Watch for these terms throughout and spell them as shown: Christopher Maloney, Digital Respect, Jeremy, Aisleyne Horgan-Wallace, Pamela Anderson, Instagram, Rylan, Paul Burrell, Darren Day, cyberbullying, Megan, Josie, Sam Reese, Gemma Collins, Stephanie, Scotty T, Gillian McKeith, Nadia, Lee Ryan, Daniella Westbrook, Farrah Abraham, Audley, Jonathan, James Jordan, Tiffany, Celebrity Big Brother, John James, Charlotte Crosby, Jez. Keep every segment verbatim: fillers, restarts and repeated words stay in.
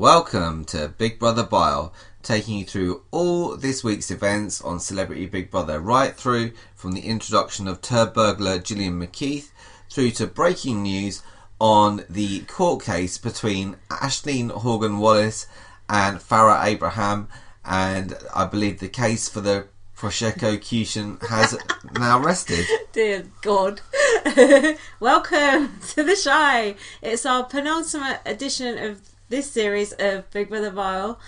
Welcome to Big Brother Bile, taking you through all this week's events on Celebrity Big Brother, right through from the introduction of turd burglar Gillian McKeith through to breaking news on the court case between Aisleyne Horgan-Wallace and Farrah Abraham, and I believe the case for the Prosecco-cution has now rested. Dear God. Welcome to the show. It's our penultimate edition of this series of Big Brother Bile,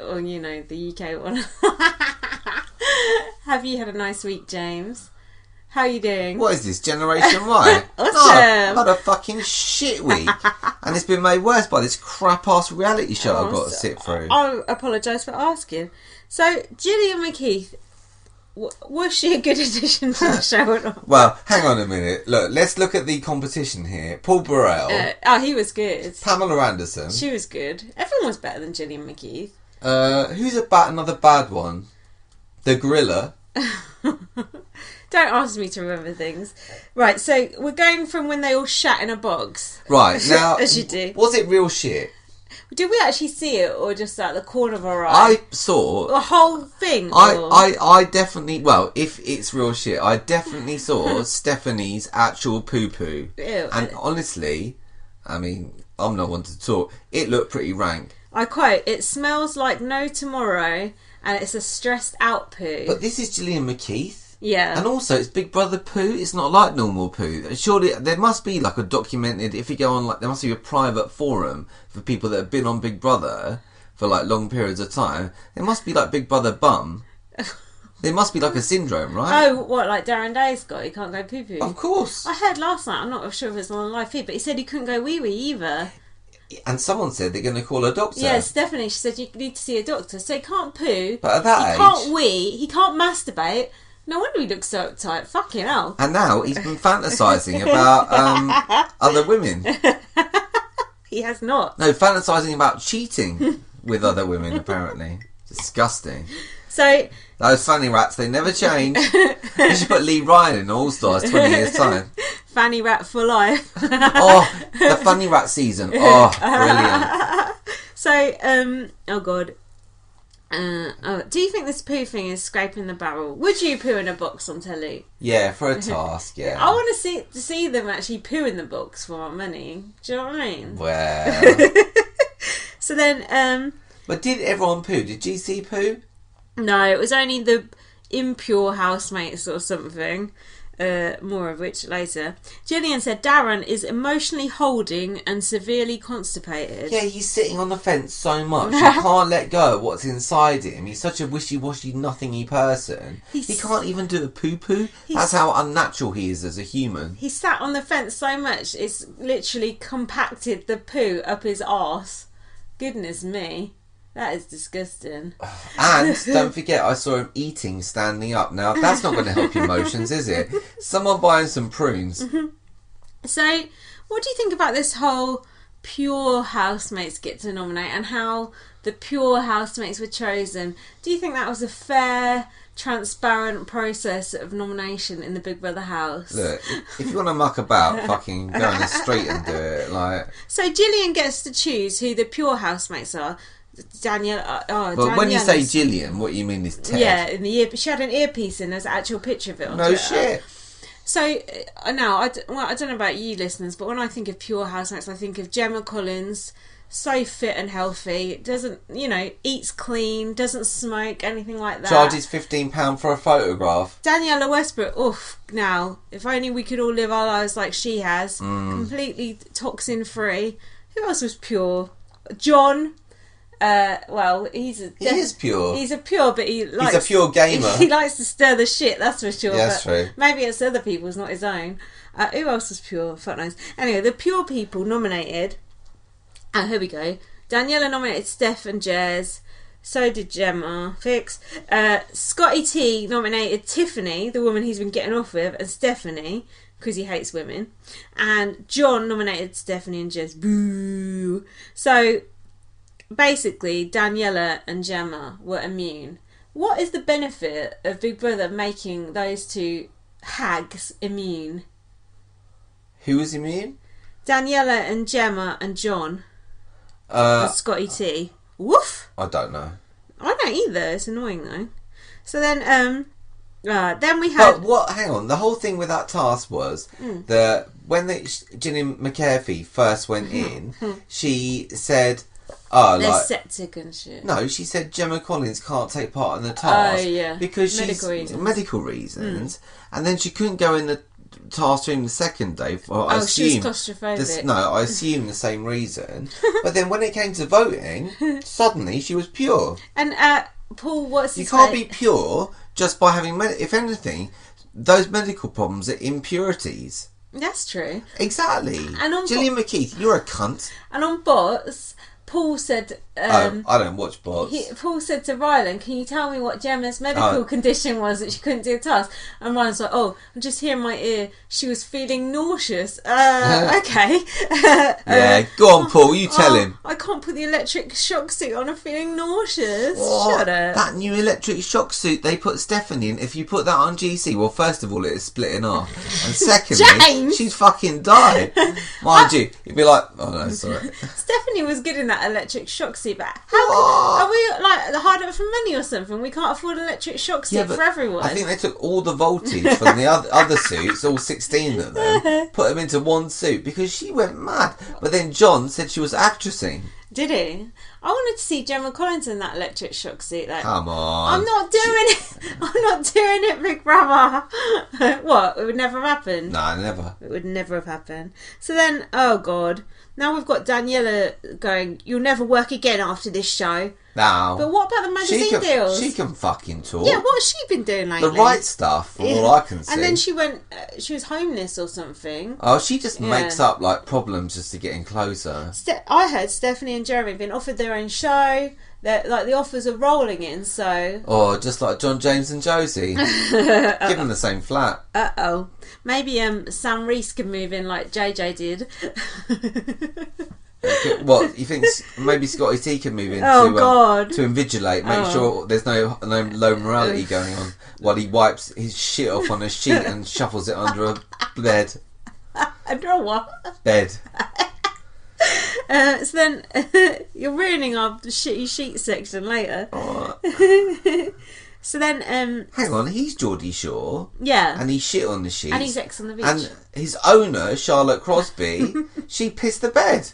or you know, the U K one. Have you had a nice week, James? How are you doing? What is this, Generation Y? Awesome. Oh, what a fucking shit week. And it's been made worse by this crap-ass reality show oh, I've got so, to sit through. I, I apologise for asking. So, Gillian McKeith, was she a good addition to the show or not? Well, hang on a minute. Look, let's look at the competition here. Paul Burrell. Uh, oh, he was good. Pamela Anderson. She was good. Everyone was better than Gillian McKeith. Uh, who's a bat, another bad one? The gorilla. Don't ask me to remember things. Right, so we're going from when they all shat in a box. Right, now... as you do. Was it real shit? Did we actually see it, or just like the corner of our eye? I saw the whole thing. I, I, I definitely. Well, if it's real shit, I definitely saw Stephanie's actual poo poo. Ew. And honestly, I mean, I'm not one to talk. It looked pretty rank. I quote: "It smells like no tomorrow, and it's a stressed out poo." But this is Gillian McKeith. Yeah. And also, it's Big Brother poo. It's not like normal poo. Surely, there must be like a documented, if you go on, like, there must be a private forum for people that have been on Big Brother for like long periods of time. There must be like Big Brother bum. There must be like a syndrome, right? Oh, what, like Darren Day's got? He can't go poo poo? Of course. I heard last night, I'm not sure if it's on live feed, but he said he couldn't go wee wee either. And someone said they're going to call a doctor. Yeah, Stephanie, she said you need to see a doctor. So he can't poo. But at that age, he can't wee, he can't masturbate. No wonder he looks so uptight. Fucking hell. And now he's been fantasising about um, other women. He has not. No, fantasising about cheating with other women, apparently. Disgusting. So... those fanny rats, they never change. You should put Lee Ryan in All-Stars twenty years' time. Fanny rat for life. Oh, the fanny rat season. Oh, brilliant. So, um, oh God... Uh, oh, do you think this poo thing is scraping the barrel? Would you poo in a box on telly? Yeah, for a task, yeah. I want to see see them actually poo in the box for our money. Do you know what I mean? Well. So then... Um, but did everyone poo? Did G C poo? No, it was only the impure housemates or something. Uh, more of which later. Gillian said Darren is emotionally holding and severely constipated. Yeah, he's sitting on the fence so much. He can't let go of what's inside him. He's such a wishy-washy, nothingy person. He's, he can't even do a poo-poo. That's how unnatural he is as a human. He sat on the fence so much, it's literally compacted the poo up his arse. Goodness me. That is disgusting. And don't forget, I saw him eating standing up. Now, that's not going to help emotions, is it? Someone buy him some prunes. Mm-hmm. So, what do you think about this whole pure housemates get to nominate and how the pure housemates were chosen? Do you think that was a fair, transparent process of nomination in the Big Brother house? Look, if you want to muck about, fucking go on the street and do it. Like, so, Gillian gets to choose who the pure housemates are. Daniella, oh, well, when you say Gillian, what you mean is Ted. Yeah, in the ear, she had an earpiece in. There's an actual picture of it. On no Twitter. Shit. So uh, now, I, d well, I don't know about you listeners, but when I think of pure housemates, I think of Gemma Collins, so fit and healthy, doesn't, you know, eats clean, doesn't smoke, anything like that. Charges fifteen pounds for a photograph. Daniella Westbrook, oof, now, if only we could all live our lives like she has, mm. completely toxin free. Who else was pure? John. Uh, well, he's a, he is pure. He's a pure, but he likes... He's a pure gamer. He, he likes to stir the shit, that's for sure. Yeah, that's true. Maybe it's other people's, not his own. Uh, who else was pure? Fuck knows. Anyway, the pure people nominated... Oh, here we go. Daniella nominated Steph and Jez. So did Gemma. Fix. Uh, Scotty T nominated Tiffany, the woman he's been getting off with, and Stephanie, because he hates women. And John nominated Stephanie and Jez. Boo! So... basically, Daniella and Gemma were immune. What is the benefit of Big Brother making those two hags immune? Who is immune? Daniella and Gemma and John. Uh, Scotty T. Woof. I don't know. I don't either. It's annoying though. So then, um, uh, then we had. But what? Hang on. The whole thing with that task was mm. that when the Gillian McKeith first went in, she said. Oh, they're like, septic and shit. No, she said Gemma Collins can't take part in the task oh, yeah. because medical she's reasons. medical reasons, mm. and then she couldn't go in the task room the second day. For, well, oh, I assume, she's claustrophobic. This, no, I assume the same reason. But then when it came to voting, suddenly she was pure. And uh, Paul, what's you can't name? be pure just by having. Med- if anything, those medical problems are impurities. That's true. Exactly. And on Gillian bo- McKeith, you're a cunt. And on bots. Paul said... Um, oh, I don't watch bots. He, Paul said to Rylan, can you tell me what Gemma's medical oh. condition was that she couldn't do a task? And Rylan's like, oh, I'm just hearing my ear. She was feeling nauseous. Uh, okay. yeah, go on, Paul. You tell oh, him. I can't put the electric shock suit on. I'm feeling nauseous. What? Shut up. That new electric shock suit they put Stephanie in, if you put that on G C, well, first of all, it is split in half. And secondly, James! She's fucking died. Mind I, you, you'd be like, oh, no, sorry. Stephanie was good in that. Electric shock seat, but how can, are we like hard up for money or something? We can't afford an electric shock seat yeah, for everyone. I think they took all the voltage from the other, other suits, all sixteen of them, put them into one suit because she went mad. But then John said she was actressing. Did he? I wanted to see Gemma Collins in that electric shock seat. Like, come on, I'm not doing it. I'm not doing it, Big Brother. What? It would never happen. No, never. It would never have happened. So then, oh god. Now we've got Daniella going, you'll never work again after this show. No. But what about the magazine she can, deals? She can fucking talk. Yeah, what has she been doing lately? The right stuff, from yeah. all I can see. And then she went, uh, she was homeless or something. Oh, she just yeah. makes up, like, problems just to get in closer. Ste- I heard Stephanie and Jeremy have been offered their own show. They're, like, the offers are rolling in, so... Oh, just like John James and Josie. Give them the same flat. Uh-oh. Maybe um, Sam Reese could move in like J J did. What, you think maybe Scotty T can move in oh, to, God. Um, to invigilate, make oh. sure there's no no low morality going on while he wipes his shit off on a sheet and shuffles it under a bed. Under a what? Bed. Uh, so then, you're ruining our shitty sheet section later. Oh. So then... Um, Hang on, he's Geordie Shore. Yeah. And he's shit on the sheets. And he's ex on the beach. And his owner, Charlotte Crosby, she pissed the bed.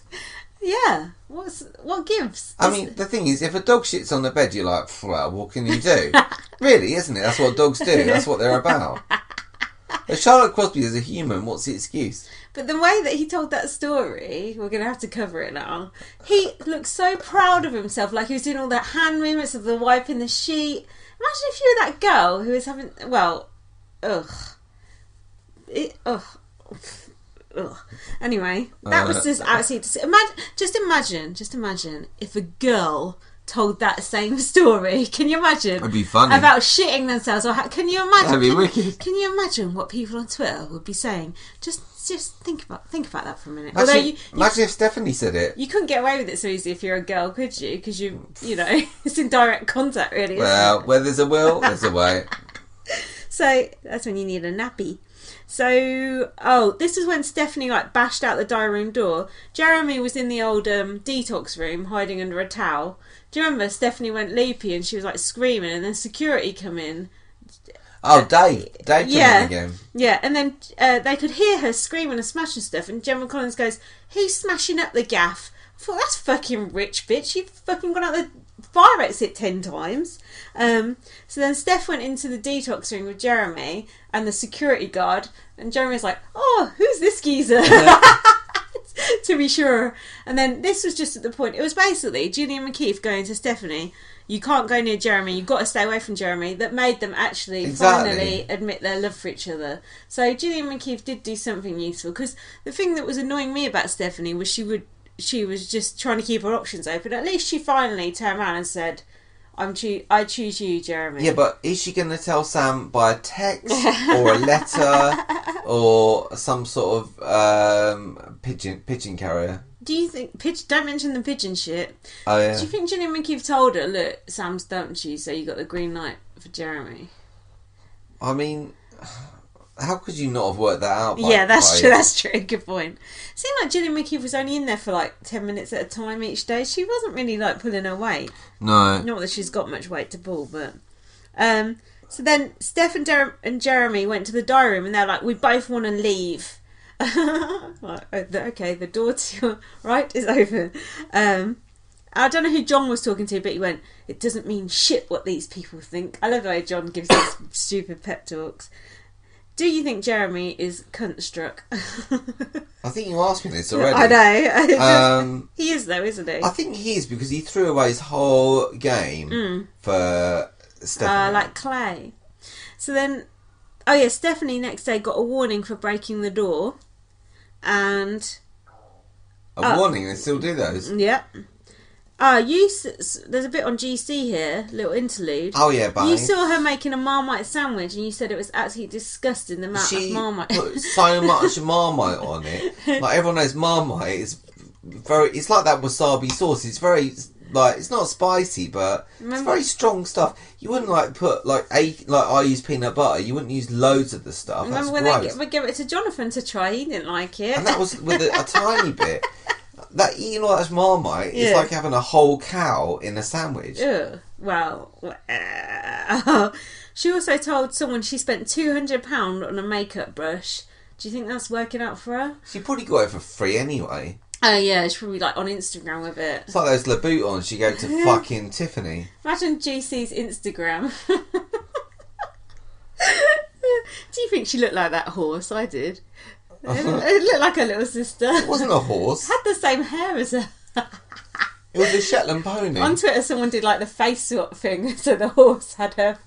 Yeah. What's What gives? I mean, the thing is, if a dog shits on the bed, you're like, well, what can you do? Really, isn't it? That's what dogs do. That's what they're about. If Charlotte Crosby is a human, what's the excuse? But the way that he told that story, we're going to have to cover it now. He looked so proud of himself, like he was doing all the hand movements of the wiping the sheet. Imagine if you were that girl who was having... Well, ugh. It, ugh. Ugh. Anyway, that uh, was just absolutely... Imagine, just imagine, just imagine if a girl told that same story. Can you imagine? It'd be funny. About shitting themselves. Or how, can you imagine? That'd be can, wicked. Can you imagine what people on Twitter would be saying? Just just think about think about that for a minute. Imagine, Although you, you, imagine if Stephanie said it. You couldn't get away with it so easy if you're a girl, could you? Because you, you know, it's in direct contact, really. Well, where there's a will, there's a way. So that's when you need a nappy. So, oh, this is when Stephanie, like, bashed out the diary room door. Jeremy was in the old um, detox room, hiding under a towel. Do you remember Stephanie went loopy and she was, like, screaming, and then security come in. Oh, Dave. Dave yeah. came in again. Yeah, and then uh, they could hear her screaming and smashing stuff, and Gemma Collins goes, who's smashing up the gaff? I thought, that's fucking rich, bitch. You've fucking gone out the fire exit ten times. Um, so then Steph went into the detox room with Jeremy and the security guard, and Jeremy's like, oh, who's this geezer? To be sure. And then this was just at the point, it was basically Gillian McKeith going to Stephanie, you can't go near Jeremy, you've got to stay away from Jeremy, that made them actually exactly. finally admit their love for each other. So Gillian McKeith did do something useful, because the thing that was annoying me about Stephanie was she would she was just trying to keep her options open. At least she finally turned around and said, I'm choo- I choose you, Jeremy. Yeah, but is she going to tell Sam by a text or a letter or some sort of um, pigeon pigeon carrier? Do you think... Pigeon, don't mention the pigeon shit. Oh, yeah. Do you think Gillian McKeith told her, look, Sam's dumped you, so you got the green light for Jeremy? I mean... How could you not have worked that out? Like, yeah, that's by... true. That's true. Good point. It seemed like Gillian McKeith was only in there for like ten minutes at a time each day. She wasn't really like pulling her weight. No. Not that she's got much weight to pull, but. Um, so then Steph and, Der- and Jeremy went to the diary room and they're like, we both want to leave. Okay, the door to your right is open. Um, I don't know who John was talking to, but he went, it doesn't mean shit what these people think. I love the way John gives these stupid pep talks. Do you think Jeremy is cunt-struck? I think you asked me this already. I know. Um, he is, though, isn't he? I think he is, because he threw away his whole game mm. for Stephanie. Uh, like Clay. So then... Oh, yeah, Stephanie next day got a warning for breaking the door. And... A uh, warning? They still do those? Yep. Yeah. Ah, uh, you. There's a bit on G C here, little interlude. Oh yeah, bye. You saw her making a Marmite sandwich, and you said it was absolutely disgusting. The amount she of Marmite. She put so much Marmite on it. Like everyone knows, Marmite is very. It's like that wasabi sauce. It's very like it's not spicy, but Remember? It's very strong stuff. You wouldn't like put like a like I use peanut butter. You wouldn't use loads of the stuff. Remember That's when gross. They, we gave it to Jonathan to try? He didn't like it, and that was with a, a tiny bit. That eating all that Marmite yeah. is like having a whole cow in a sandwich. Ew. Well, uh, she also told someone she spent two hundred pounds on a makeup brush. Do you think that's working out for her? She probably got it for free anyway. Oh, uh, yeah, she's probably like on Instagram with it. It's like those Laboutons she go to fucking Tiffany. Imagine G C's Instagram. Do you think she looked like that horse? I did. It looked like her little sister. It wasn't a horse. It had the same hair as her. It was a Shetland pony. On Twitter, someone did like the face swap thing, so the horse had her.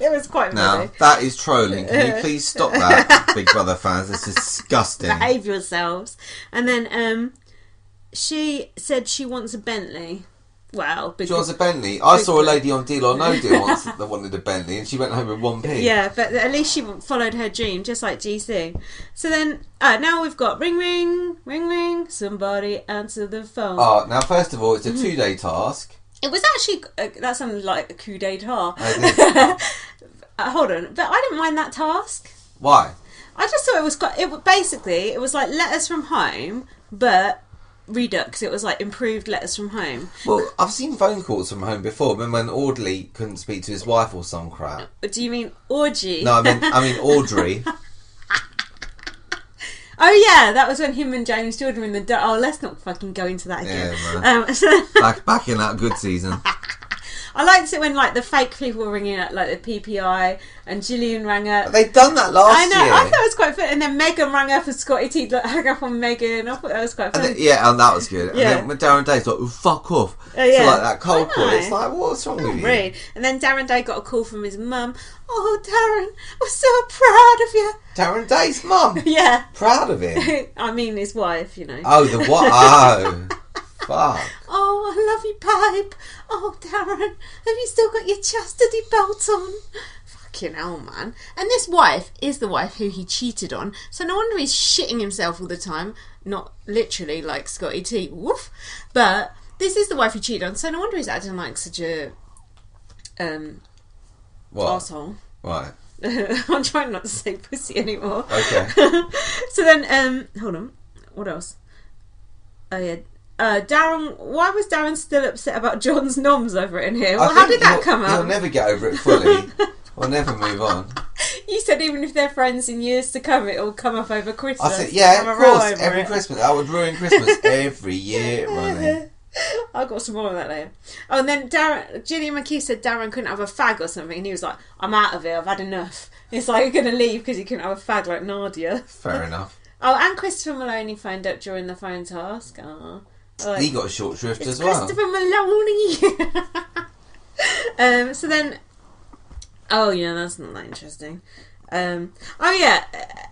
It was quite funny. Now, that is trolling. Can you please stop that, Big Brother fans? It's disgusting. Behave yourselves. And then um, she said she wants a Bentley. Well, she wants a Bentley. I saw a lady on Deal or No Deal once that wanted a Bentley, and she went home with one P. Yeah, but at least she followed her dream, just like G C. So then, uh, now we've got ring, ring, ring, ring. Somebody answer the phone. Oh, now first of all, it's a two-day task. It was actually uh, that sounded like a coup d'état. uh, hold on, but I didn't mind that task. Why? I just thought it was quite. It basically it was like letters from home, but. Redux, it was like improved letters from home. Well, I've seen phone calls from home before. Remember when Audley couldn't speak to his wife or some crap? Do you mean orgy? No, I mean I mean Audrey. Oh yeah, that was when him and James Jordan were in the du- oh let's not fucking go into that again. Yeah, man. Um, so back back in that good season. I liked it when like the fake people were ringing up, like the P P I, and Gillian rang up. They'd done that last year. I know. Year. I thought it was quite fun. And then Megan rang up, and Scotty T like, hung up on Megan. I thought that was quite fun. And then, yeah, and that was good. Yeah. And then Darren Day's like, oh, "Fuck off!" Uh, yeah. So like that cold call. It's like, what's wrong with you? Rude. And then Darren Day got a call from his mum. Oh, Darren, we're so proud of you. Darren Day's mum. Yeah. Proud of him. I mean, his wife. You know. Oh, the what? Oh. Fuck. Oh, I love you, Pipe. Oh, Darren, have you still got your chastity belt on? Fucking hell, man. And this wife is the wife who he cheated on, so no wonder he's shitting himself all the time. Not literally like Scotty T. Woof. But this is the wife he cheated on, so no wonder he's acting like such a... Um... What? Arsehole. Right. I'm trying not to say pussy anymore. Okay. So then, um... Hold on. What else? Oh, yeah... Uh, Darren, why was Darren still upset about John's noms over it in here? Well, how did that come up? He'll never get over it fully. We'll never move on. You said even if they're friends in years to come, it'll come up over Christmas. I said, yeah, of course, every Christmas. I would ruin Christmas every year, running. I've got some more of that later. Oh, and then Darren, Gillian McKeith said Darren couldn't have a fag or something, and he was like, I'm out of it, I've had enough. It's like, you're going to leave because you couldn't have a fag like Nadia. Fair enough. Oh, and Christopher Maloney phoned up during the phone task. Aww. Like, he got a short shrift as well. Christopher Maloney. um, so then, oh yeah, that's not that interesting. Um, oh yeah,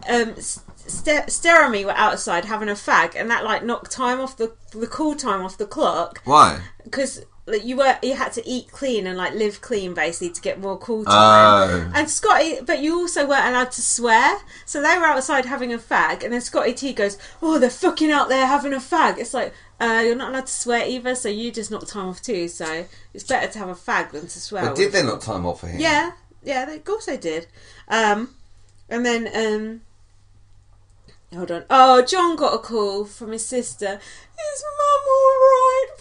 um, St- Stare and me were outside having a fag, and that like knocked time off the the call time off the clock. Why? Because like, you were you had to eat clean and like live clean basically to get more call time. Oh. And Scotty, but you also weren't allowed to swear, so they were outside having a fag, and then Scotty T goes, "Oh, they're fucking out there having a fag." It's like. Uh, you're not allowed to swear either, so you just knock time off too, so it's better to have a fag than to swear. But did they knock time off for him? Yeah, yeah, they, of course they did. Um, And then, um, hold on. Oh, John got a call from his sister. Is mum all right?